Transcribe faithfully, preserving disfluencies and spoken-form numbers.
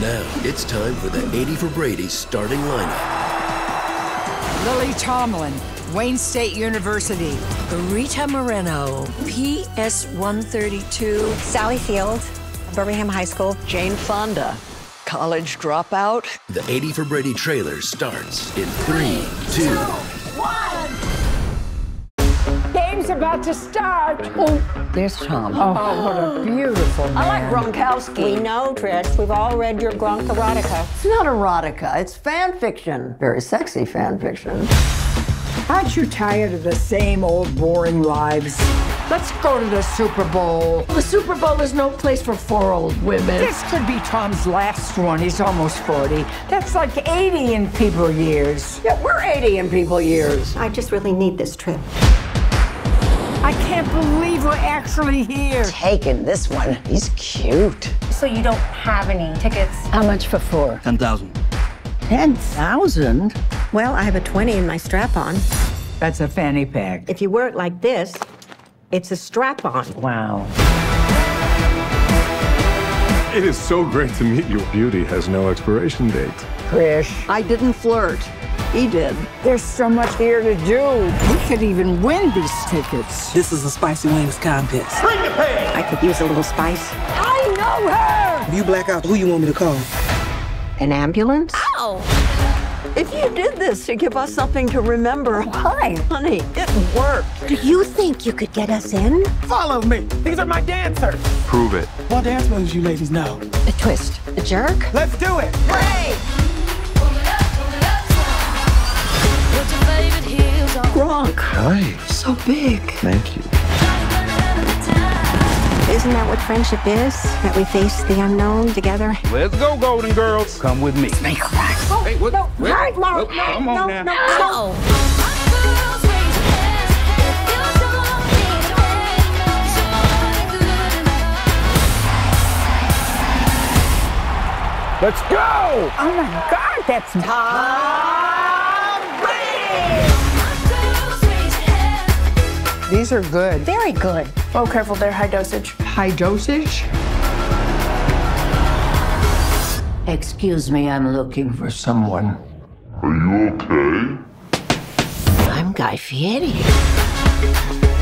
Now, it's time for the eighty for Brady starting lineup. Lily Tomlin, Wayne State University. Rita Moreno, P S one thirty-two. Sally Field, Birmingham High School. Jane Fonda, college dropout. The eighty for Brady trailer starts in three, two, one. Game's about to start. Oh, there's Tom. Oh, oh, what a beautiful man. I like Gronkowski. We know, Trish. We've all read your Gronk erotica. It's not erotica. It's fan fiction. Very sexy fan fiction. Aren't you tired of the same old boring lives? Let's go to the Super Bowl. The Super Bowl is no place for four old women. This could be Tom's last one. He's almost forty. That's like eighty in people years. Yeah, we're eighty in people years. I just really need this trip. I can't believe we're actually here. Taking this one. He's cute. So you don't have any tickets? How much for four? ten thousand. ten thousand? Well, I have a twenty in my strap-on. That's a fanny pack. If you wear it like this, it's a strap-on. Wow. It is so great to meet you. Beauty has no expiration date. Trish. I didn't flirt. He did. There's so much here to do. We could even win these tickets. This is a spicy wings contest. Bring the pan! I could use a little spice. I know her! If you black out, who you want me to call? An ambulance? Ow! If you did this to give us something to remember, why, honey? It worked. Do you think you could get us in? Follow me. These are my dancers. Prove it. What dance moves you ladies know? A twist. A jerk? Let's do it. Hey! Gronk. Hi. So big. Thank you. Isn't that what friendship is? That we face the unknown together? Let's go, Golden Girls. Come with me. Snake crack. Oh, hey, what? No, what? Right, Mark. No, come on no, now. No, no. No. Let's go! Oh, my God, that's Tom Brady! These are good. Very good. Oh, careful there, high dosage. High dosage? Excuse me, I'm looking for someone. Are you okay? I'm Guy Fieri.